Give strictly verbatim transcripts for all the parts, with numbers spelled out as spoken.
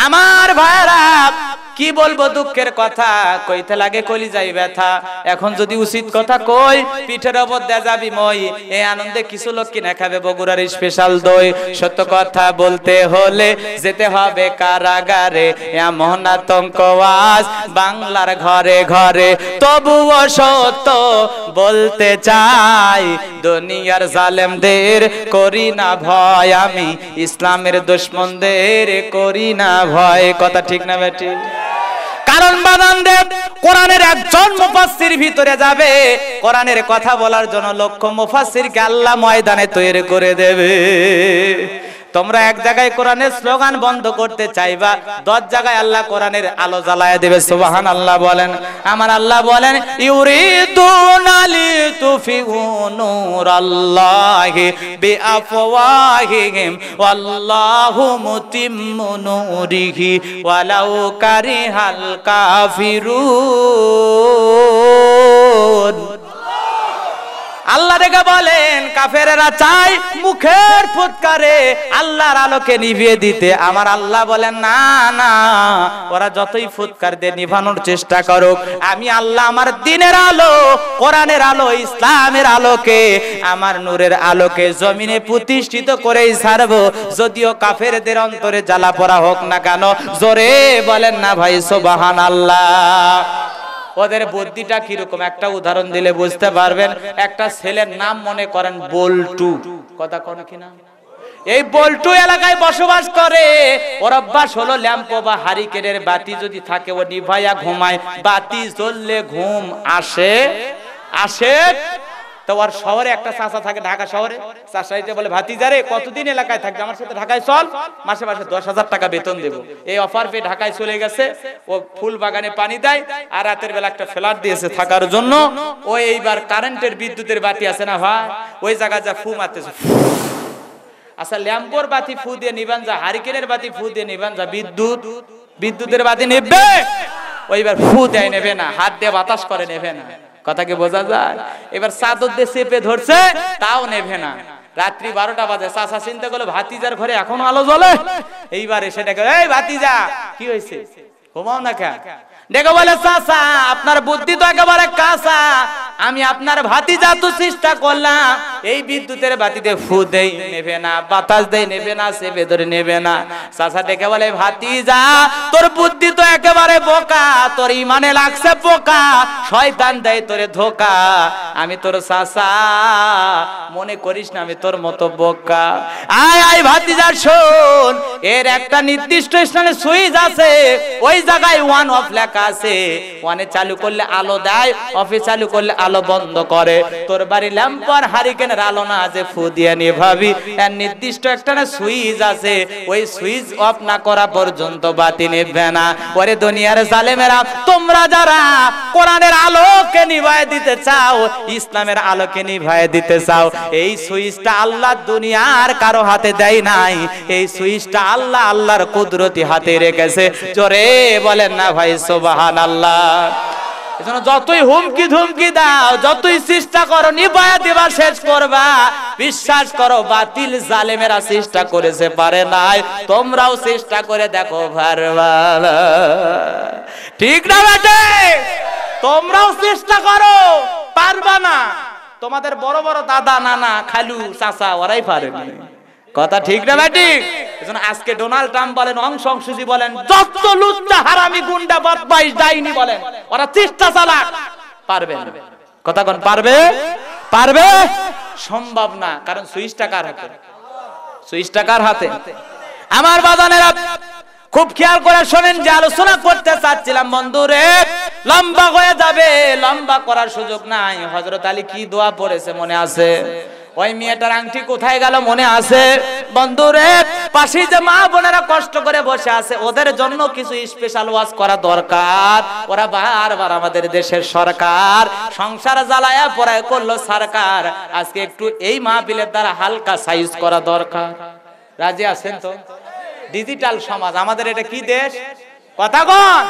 आमार भाईरा की बोलबो दुखेर कथा कइते लागे कलिजाय ब्यथा एखन जदि उचित कथा कई पीठेर ओपर देया जाबि मई ए आनंदे किछु लोक किने खाबे बगुड़ार स्पेशल दई सत्य कथा बोलते होले जेते होबे कारागारे एमन आतंक आवाज बांगलार घरे घरे तबुओ सत्य बोलते चाई दुनियार जालेमदेर करि ना भय आमी इस्लामेर दुश्मनदेर करि ना भय कथा ठीक ना बेटी कारण बादान देव কোরআনের একজন মুফাসসির ভিতরে যাবে কোরআনের কথা বলার জন্য লক্ষ মুফাসসিরকে আল্লাহ ময়দানে তৈরি করে দেবে। তোমরা এক জায়গায় কোরআনের স্লোগান বন্ধ করতে চাইবা, দশ জায়গায় আল্লাহ কোরআনের আলো জ্বালায় দেবে। সুবহানাল্লাহ বলেন। আমার আল্লাহ বলেন ইউরিদুনা লিতুফিউ নূরাল্লাহি বিআফওয়াহিহিম ওয়াল্লাহু মুতিম্মু নূরিহি ওয়ালাউ কারিহাল কাফিরুন। আল্লাহ রেগে বলেন কাফেরেরা চায় মুখের ফুৎকারে আল্লাহর আলোকে নিভিয়ে দিতে। আমার আল্লাহ বলেন না না, ওরা যতই ফুৎকার দিয়ে নিভানোর চেষ্টা করুক, আমি আল্লাহ আমার দ্বীনের আলো, কোরআনের আলো, ইসলামের আলোকে, আমার নূরের আলোকে জমিনে প্রতিষ্ঠিত করেই ছাড়ব, যদিও কাফেরদের অন্তরে জ্বালা পোড়া হোক না কেন। জোরে বলেন না ভাই সুবহানাল্লাহ। ওদের বুদ্ধিটা কিরকম একটা উদাহরণ দিলে বুঝতে পারবেন। একটা ছেলের নাম মনে করেন বল্টু, কথা কোন কিনা, এই বল্টু এলাকায় বসবাস করে। ওর অভ্যাস হলো ল্যাম্প বা হারিকেনের বাতি যদি থাকে ও নিভাইয়া ঘুমায়, বাতি জ্বললে ঘুম আসে আসে। তো ওর শহরে একটা চাচা থাকে ঢাকা শহরে, চাচাইতে বলে ভাতিজা রে কতদিন এলাকায় থাকবে, আমার সাথে ঢাকায় চল, মাসে মাসে দশ হাজার টাকা বেতন দেবো। এই অফার পেয়ে ঢাকায় চলে গেছে। ও ফুল বাগানে পানি দেয় আর রাতের বেলা একটা ফ্ল্যাট দিয়েছে থাকার জন্য। ও এইবার কারেন্টের বিদ্যুতের বাতি আছে না ভাই, ওই জায়গায় যা ফু মারতেছে, আচ্ছা ল্যাম্পোর বাতি ফু দিয়ে নিবান যা, হারিকেনের বাতি ফু দিয়ে নিবান যা, বিদ্যুৎ বিদ্যুতের বাতি নেবে, ওইবার ফু দেয় নেবে না, হাত দিয়ে বাতাস করে নেবে না। কথা কি বোঝা যায়? এবার চাদর দিয়ে চেপে ধরছে, তাও নেবে না। রাত্রি বারোটা বাজে, চাচা চিন্তা করলো ভাতিজার ঘরে এখনো আলো জ্বলে। এইবার এসে দেখে, এই ভাতিজা কি হয়েছে, ঘুমাও না কেন? দেখো বলে চাচা আপনার বুদ্ধি তো একেবারে কাঁচা, আমি আপনার ভাতিজা তো চেষ্টা করলাম, এই বিদ্যুতের বাতিতে ফু দেই নেবে না, বাতাস দেই নেবে না, চেপে ধরে নেবে না। চাচা দেখে বলে ভাতিজা তোর বুদ্ধি তো একেবারে বোকা, তোর ইমানে লাগছে পোকা, শয়তান দেয় তোরে ধোকা, আমি তোর চাচা মনে করিস না আমি তোর মতো বোকা। আয় আয় ভাতিজা শোন, এর একটা নির্দিষ্ট স্থানে সুইচ আছে, ওই জায়গায় ওয়ান অফ লেখা আছে, ওয়ানে চালু করলে আলো দেয়, অফে চালু করলে আলো বন্ধ করে। তোর বাড়ি ল্যাম্পর হারিকেন আলো না আছে, ফু দিয়ে নিভাবি, এর নির্দিষ্ট একটা না সুইচ আছে, ওই সুইচ অফ না করা পর্যন্ত বাতি নিভবে না। ওরে দুনিয়ার জালেমেরা, তোমরা যারা কোরআনের আলোকে নিভায় দিতে চাও, ইসলামের আলোকে নিভায় দিতে চাও, এই সুইচটা আল্লাহ দুনিয়ার কারো হাতে দেয় নাই, এই সুইচটা আল্লাহ আল্লাহর কুদরতি হাতে রেখেছে। জোরে বলেন না ভাই সুবহানাল্লাহ। এজন্য যতই হুমকি ধুমকি দাও, যতই চেষ্টা করো নিভায়া দেবা, শেষ করবা, বিশ্বাস করো বাতিল জালেমেরা চেষ্টা করেছে পারে নাই, তোমরাও চেষ্টা করে দেখো পারবা না। ঠিক না বেটে? তোমরাও চেষ্টা করো, পারবা না। তোমাদের বড় বড় দাদা নানা খালু চাচা ওরাই পারেনি। কথা ঠিক না বেটি? এজন্য আজকে ডোনাল্ড ট্রাম্প বলেন, অংশ অংশজি বলেন, যত লুচ্চা হারামি গুন্ডা বদমাইশ ডাইনি বলেন, ওরা চেষ্টা চালাক, পারবে না। কথা কোন পারবে? পারবে, সম্ভব না। কারণ সুইচটা কার হাতে? সুইচটা কার হাতে? আমার বাজানেরা খুব খেয়াল করে শোনেন, যে আলোচনা করতে চাচ্ছিলাম বন্ধুরে, লম্বা হয়ে যাবে, লম্বা করার সুযোগ নাই। হযরত আলী কি দোয়া পড়েছে মনে আছে? ওই মেয়েটার আংটি কোথায় গেল মনে আছে? বন্ধুরে পাশে যে মা বোনেরা কষ্ট করে বসে আছে, ওদের জন্য কিছু স্পেশাল ওয়াজ করা দরকার। ওরা বারবার আমাদের দেশের সরকার সংসার জ্বালায়া পড়ায় করলো সরকার, আজকে একটু এই মাহফিলের দ্বারা হালকা সাইজ করা দরকার। রাজি আছেন তো? ডিজিটাল সমাজ আমাদের, এটা কি দেশ? কথা কোন,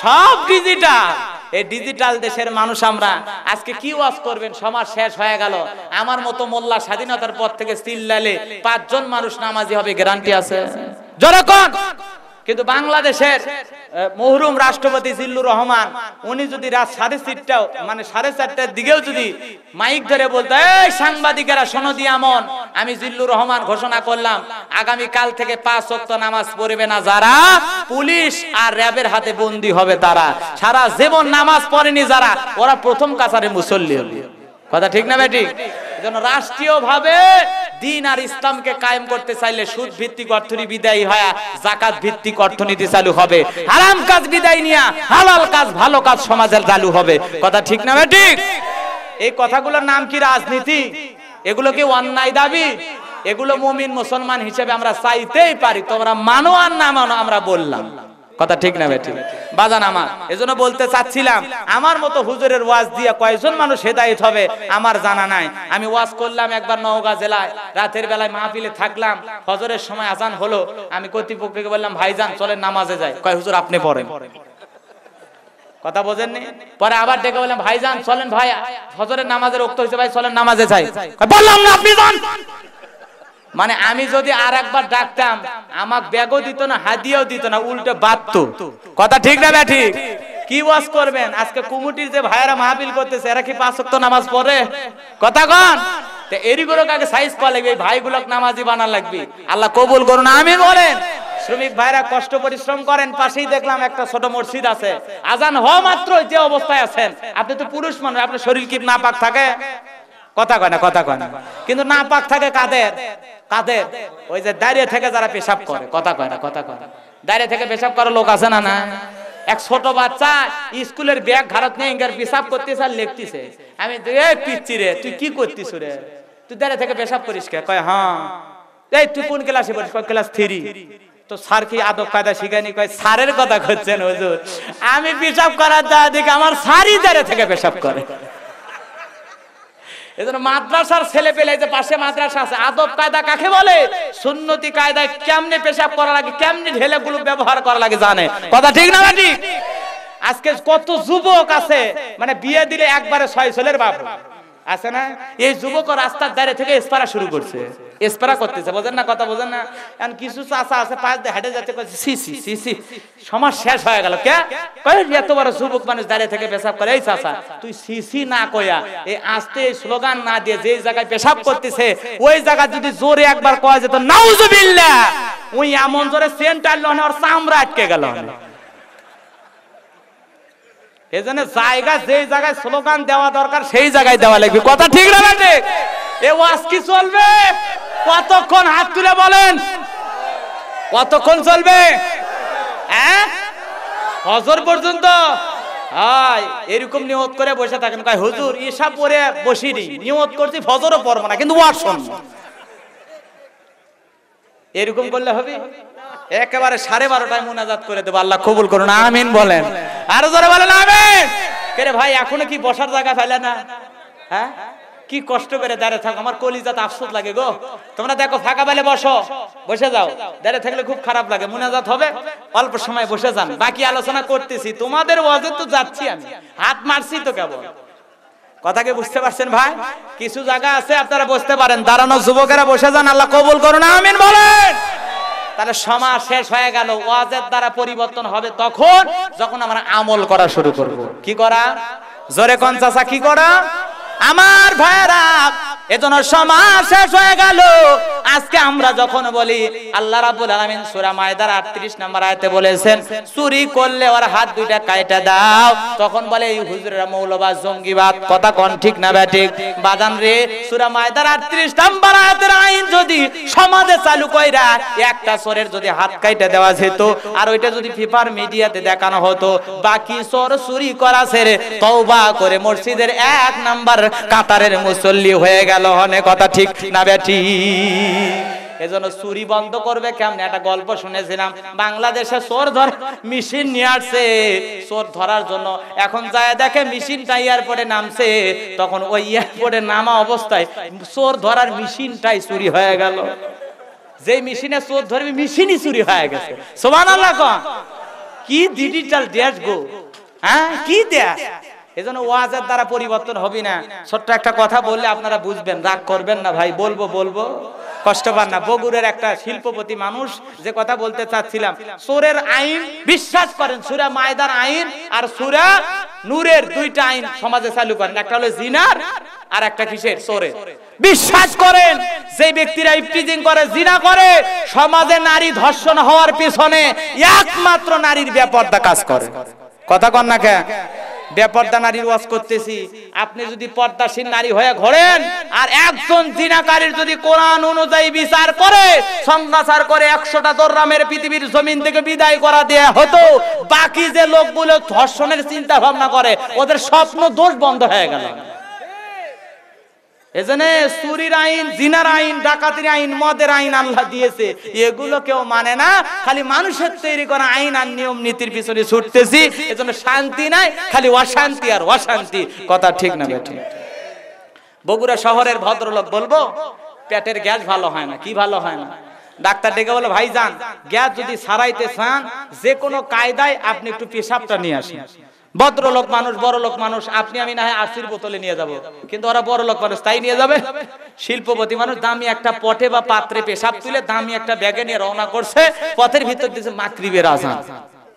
সব ডিজিটাল। এই ডিজিটাল দেশের মানুষ আমরা, আজকে কি ওয়াজ করবেন? সমাজ শেষ হয়ে গেল। আমার মতো মোল্লা স্বাধীনতার পর থেকে চিল্লালে পাঁচজন মানুষ নামাজি হবে, গ্যারান্টি আছে? জোরে কোন? কিন্তু বাংলাদেশের মহরুম রাষ্ট্রপতি জিল্লুর রহমান উনি যদি রাত সাড়ে চারটা মানে সাড়ে চারটার দিকেও যদি মাইক ধরে বলতো এই সাংবাদিকেরা শোনো দিয়ামন আমি জিল্লুর রহমান ঘোষণা করলাম আগামী কাল থেকে পাঁচ ওয়াক্ত নামাজ পড়বে না যারা পুলিশ আর র‍্যাবের হাতে বন্দী হবে তারা সারা জীবন নামাজ পড়েনি যারা ওরা প্রথম কাছারে মুসল্লি হলো কথা ঠিক না বেটি এজন্য রাষ্ট্রীয়ভাবে दीन और इस्लाम के कायम करते चाहले सूद भित्तिक अर्थनीति विदायी हया जाकात भित्तिक अर्थनीति चालू होबे हराम काज विदाय निया हालाल काज भालो काज समाजे चालू होबे कथा ठीक ना ठीक এই কথাগুলোর নাম কি রাজনীতি এগুলো কি অন্যায় দাবি এগুলো মুমিন মুসলমান হিসেবে আমরা চাইতেই পারি তোমরা মানো আর না মানো আমরা বললাম কথা ঠিক না ঠিক বাজান আমার এজন্য বলতে চাচ্ছিলাম আমার মতো হুজুরের ওয়াজ দিয়া কয়জন মানুষ হেদায়েত হবে আমার জানা নাই আমি ওয়াজ করলাম একবার নওগাঁ জেলায় রাতের বেলায় মাহফিলে থাকলাম ফজরের সময় আজান হলো আমি কর্তৃপক্ষকে বললাম ভাইজান চলেন নামাজে যাই কয় হুজুর আপনি পড়েন কথা বোঝেননি পরে আবার ডেকে বললাম ভাইজান চলেন ভাই ফজরের নামাজের ওয়াক্ত হইছে ভাই চলেন নামাজে যাই কয় বললাম না আপনি যান माने आमी जो आरेकबार डाकताम आमाके बैगो दितो ना हादियाओ दितो ना उल्टे बाततो कथा ठीक ना ठीक की वास करबेन आजके कुमुटिर जे भाइरा महफिल करतेछे एरा कि पांच वक्त नामाज पढ़े कथा कोन ते एरि गुरो काके साइज पा लागबे भाई गुलाक नामाजी बाना लागबे आल्लाह कबुल करुन आमीन बोलेन श्रमिक भाइरा कष्ट परिश्रम करेन पाशेई देखलाम एकटा छोट मस्जिद आछे आजान हवा मात्र जे अवस्थाय आछेन आपनि तो पुरुष मानुष आपनार शरीर कि नापाक थाके कथा कय ना कथा कय ना किन्तु नापाक थाके कादेर কাদের ওই যে দাঁড়িয়ে থেকে যারা পেশাব করে কথা কয় না কথা কয় দাঁড়িয়ে থেকে পেশাব করার লোক আছে না না এক ছোট বাচ্চা স্কুলের ব্যাগ ঘাড়ত নিয়ে ইঙ্গার পেশাব করতেছে আর লিখতেছে আমি এই পিচ্চি রে তুই কি করতিস রে তুই দাঁড়িয়ে থেকে পেশাব করিস কে কয় হ্যাঁ এই তুই কোন ক্লাসে পড়িস কয় ক্লাস তিন তো স্যার কি আদব কায়দা শিখানি কয় স্যারের কথা কইছেন হুজুর আমি পেশাব করার দাঁড়িয়ে দেখি আমার স্যারই দাঁড়িয়ে থেকে পেশাব করে এজন্য মাদ্রাসার ছেলে পেলে যে পাশে মাদ্রাসা আছে আদব কায়দা কাকে বলে সুন্নতি কায়দায় কেমনে পেশাব করা লাগে কেমনে ঢেলেগুলো ব্যবহার করা লাগে জানে কথা ঠিক না ঠিক আজকে কত যুবক আছে মানে বিয়ে দিলে একবারে ছয় ছেলের বাপ আছে না এই যুবক রাস্তার ধারে থেকে ইসপারা শুরু করছে ইসপারা করতেছে বুঝেন না কথা বুঝেন না এখন কিছু চাচা আছে পাঁচ দিয়ে হেঁটে যেতে কইছে সি সি সি সি সমাজ শেষ হয়ে গেল কে কই এত বড় যুবক মানুষ ধারে থেকে পেশাব করে এই চাচা তুই সি সি না কইয়া এই আস্তে স্লোগান না দিয়ে যেই জায়গায় পেশাব করতেছে ওই জায়গা যদি জোরে একবার কয় যেত নাউজুবিল্লাহ ওই এমন জোরে সেন্টার লনে আর চামড়া আটকে গেল এজন্য জায়গা যেই জায়গায় স্লোগান দেওয়া দরকার সেই জায়গায় দেওয়া লাগবে কথা ঠিক না বেটে এই ওয়াজ কি চলবে কতক্ষণ হাত তুলে বলেন কতক্ষণ চলবে হ্যাঁ হজর পর্যন্ত আয় এরকম নিয়ত করে বসে থাকেন কয় হুজুর ঈশা পড়ে বসিনি নিয়ত করছি ফজরও পড়ব না কিন্তু ওয়াজ শুনব এরকম করলে হবে একেবারে সাড়ে বারোটায় মুনাজাত করে দেব আল্লাহ কবুল করুন আমিন বলেন আর জোরে বলেন আমিন কেরে ভাই এখনো কি বসার জায়গা পাইলা না হ্যাঁ কি কষ্ট করে দাঁড়িয়ে থাকো আমার কলিজাতে আফসোস লাগে গো তোমরা দেখো ফাঁকা পেলে বসো বসে যাও দাঁড়িয়ে থাকলে খুব খারাপ লাগে মুনাজাত হবে অল্প সময় বসে যান বাকি আলোচনা করতেছি তোমাদের ওয়াজে তো যাচ্ছি আমি হাত মারছি তো কেবল কথা কি বুঝতে পারছেন ভাই কিছু জায়গা আছে আপনারা বসতে পারেন দাঁড়ানো যুবকেরা বসে যান আল্লাহ কবুল করুন আমিন বলেন তাহলে সমাজ শেষ হয়ে গেল ওয়াজের দ্বারা পরিবর্তন হবে তখন যখন আমরা আমল করা শুরু করব কি করা জোরে কোন চাচা কি করা আমার ভাইরা এজন্য সমাজ শেষ হয়ে গেল আজকে আমরা যখন বলি আল্লাহ রাব্বুল আলামিন সূরা মায়দার আটত্রিশ নম্বর আয়াতে বলেছেন চুরি করলে ওর হাত দুইটা কাটা দাও তখন বলে এই হুজুরেরা মৌলবাদ জঙ্গিবাদ কথা কোন ঠিক না ব্যাটিক বাজান রে সূরা মায়দার আটত্রিশ নম্বর আয়াতের আইন যদি সমাজে চালু কইরা একটা চোরের যদি হাত কাটা দেওয়া যেত আর ওইটা যদি ফিফার মিডিয়াতে দেখানো হতো বাকি চোর চুরি করা ছেড়ে তওবা করে মসজিদের এক নাম্বার কাতারের মুসল্লি হয়ে গেল হনে কথা ঠিক না ব্যাটিক এজন্য চুরি বন্ধ করবে কেমনে একটা গল্প শুনেছিলাম বাংলাদেশে চোর ধর মেশিন নিয়ে আসছে চোর ধরার জন্য এখন যায় দেখে মেশিনটা এয়ারপোর্টে নামছে তখন ওই এয়ারপোর্টে নামা অবস্থায় চোর ধরার মেশিনটাই চুরি হয়ে গেল যে মেশিনে চোর ধরবে মেশিনই চুরি হয়ে গেছে সুবহানাল্লাহ কোন কি ডিজিটাল দেশ গো হ্যাঁ কি দেশ এজন্য ওয়াজের দ্বারা পরিবর্তন হবে না ছোট্ট একটা কথা বললে আপনারা বুঝবেন রাগ করবেন না ভাই বলবো বলবো कष्ट पान ना बगुड़ेर एकटा शिल्पपति मानुष जे कथा बोलते चाচ্ছিলাম सूरेर आईन विश्वास करें सूरा मायदार आईन और सूरा नूरेर दुईटा आईन समाजे चालू करें एकटा हलो जिनार और एकटा किसेर सूरेर विश्वास करें जे व्यक्तिरा इफ्टिजिंग करे जिना करे समाजे नारी धर्षण होवार पिछने एकमात्र नारीर बेपर्दा काज करे कथा कन ना क्या बेपर्दा नारी वास करतेছি আপনি যদি পর্দাশীল নারী হয়ে ঘোরেন আর একজন জিনাকারীর যদি কোরআন অনুযায়ী বিচার করে সংসার করে একশোটা দররামের পৃথিবীর জমিন থেকে বিদায় করা দেয়া হতো বাকি যে লোকগুলো ধর্ষণের চিন্তা ভাবনা করে ওদের স্বপ্ন দোষ বন্ধ হয়ে গেল এজন্য চুরির আইন জিনার আইন ডাকাতির আইন মদের আইন আল্লাহ দিয়েছে এগুলো কেউ মানে না খালি মানুষের তৈরি করা আইন আর নিয়ম নীতির পিছনে ছুটতেছি এজন্য শান্তি নাই খালি অশান্তি আর অশান্তি কথা ঠিক না ঠিক বগুড়া শহরের ভদ্রলোক বলবো পেটের গ্যাস ভালো হয় না কি ভালো হয় না ডাক্তার ডেকে বলে ভাইজান গ্যাস যদি ছাড়াইতে চান যে কোনো কায়দায় আপনি একটু পেশাবটা নিয়ে আসেন ভদ্রলোক মানুষ বড়লোক মানুষ আপনি আমি না হয় আশির বোতলে নিয়ে যাব কিন্তু ওরা বড়লোক মানুষ তাই নিয়ে যাবে শিল্পপতি মানুষ দামি একটা পটে বা পাত্রে পেশাব তুলে দামি একটা ব্যাগে নিয়ে রওনা করছে পথের ভিতর দিয়েছে মাগরিবের আযান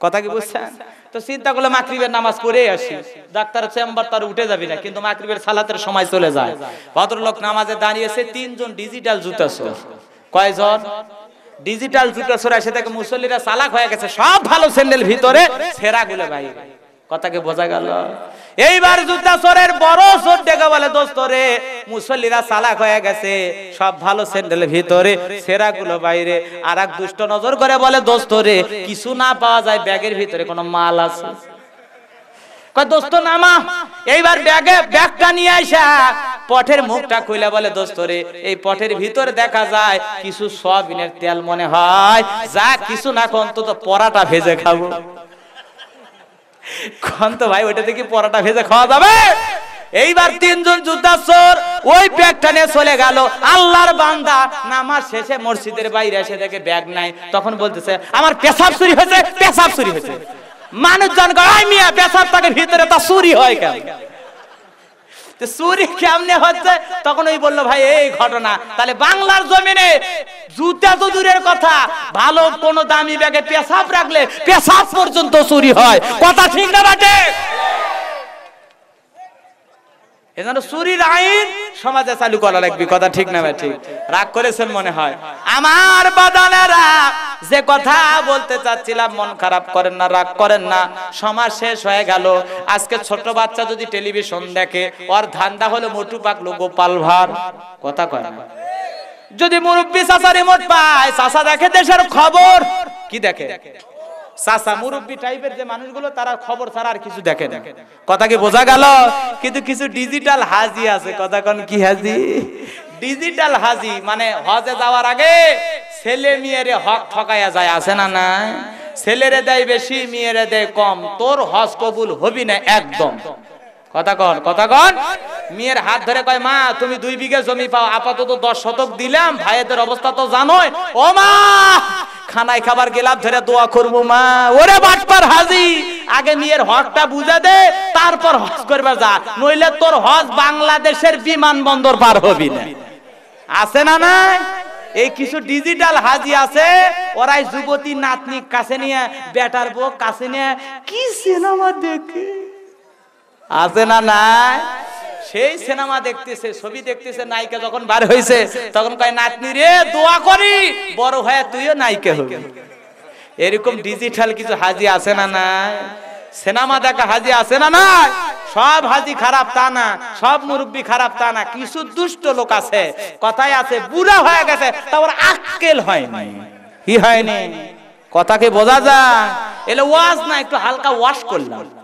কথা কি বুঝছেন তো চিন্তা করলে মাগরিবের নামাজ পড়ে আসি ডাক্তার চেম্বার তার উঠে যাবে না কিন্তু মাগরিবের সালাতের সময় চলে যায় ভদ্রলোক নামাজে দাঁড়িয়েছে তিনজন ডিজিটাল জুতাচোর কয়জন ডিজিটাল জুতাচোর এসে থেকে মুসল্লিরা চালাক হয়ে গেছে সব ভালো স্যান্ডেল ভিতরে ছেঁড়াগুলো বাইরে कथा के बोझा गल जूता चोर बड़ चोर डेके बोले दोस्त रे मुसल्लिरा चालाक हो गेছে सब भलो सैंडल ভিতরে সেরা গুলো বাইরে আর এক দুষ্ট नजर করে বলে दोस्त रे কিছু না পাওয়া যায় ব্যাগের ভিতরে কোনো মাল আছে কয় दोस्त নামা এইবার ব্যাগে ব্যাগটা নিয়ে আইসা পটের মুখটা খুলে বলে दोस्त रे এই পটের ভিতরে দেখা যায় কিছু সয়াবিনের তেল মনে হয় যা কিছু না কোন তো পরাটা ভেজে খাবো तो भाई देखी पराठा भेजे खावा जाए चूरी कैमने तक भाई घटना बांगलार जमीने जूता तो दूर कथा भलो कोनो दामी बैगे पेशाब रखले पेशाब पर्यन्त चूरी हय कथा ठीक ना बाटे চুরির আইন সমাজে চালু করা লাগবে কথা ঠিক না ঠিক রাগ করেছেন মনে হয় আমার বাদানেরা যে কথা বলতে চাচ্ছিলাম মন খারাপ করেন না রাগ করেন না সমাজ শেষ হয়ে গেল আজকে ছোট বাচ্চা যদি টেলিভিশন দেখে ওর ধান্দা হলো মোটু পাগলু গোপাল ভাঁড় কথা কয় না যদি মুরব্বি চাচা রিমোট পায় চাচা দেখে দেশের খবর কি দেখে চাচা মুরব্বি টাইপের যে মানুষগুলো তারা খবর ছাড়া আর কিছু দেখে না কথা কি বোঝা গেল কিন্তু কিছু ডিজিটাল হাজি আছে কথা কোন কি হাজি ডিজিটাল হাজি মানে হজে যাওয়ার আগে ছেলে মেয়েরে হক ঠকায়া যায় আছে না না ছেলেরে দেয় বেশি মেয়েরে দেয় কম তোর হজ কবুল হবি না একদম কথা কোন কথা কোন মেয়ের হাত ধরে কয় মা তুমি দুই বিঘা জমি পাও আপাতত দশ শতক দিলাম ভাইদের অবস্থা তো জানোই ও মা খানায় খাবার গেলাপ ধরে দোয়া করবো মা ওরে বাটপার হাজি আগে মেয়ের হকটা বুঝা দে তারপর হজ করবে যা নইলে তোর হজ বাংলাদেশের বিমানবন্দর পার হবি না আছে না না এই কিছু ডিজিটাল হাজি আছে ওরাই যুবতী নাতনি কাছে নিয়ে বেটার বউ কাছে নিয়ে কি সিনেমা দেখে আছে না না সেই সিনেমা দেখতেছে ছবি দেখতেছে নায়িকা যখন বার হইছে তখন কয় নাতনি রে দোয়া করি বড় হয়ে তুইও নায়িকা হবি এরকম ডিজিটাল কিছু হাজি আছে না না সিনেমা দেখা হাজি আছে না না সব হাজি খারাপ তা না সব মুরব্বি খারাপ তা না কিছু দুষ্ট লোক আছে কথাই আছে বুড়া হয়ে গেছে তার আক্কেল হয় না কি হয় না কথাকে বোঝা যায় এলে ওয়াজ না একটু হালকা ওয়াশ করলাম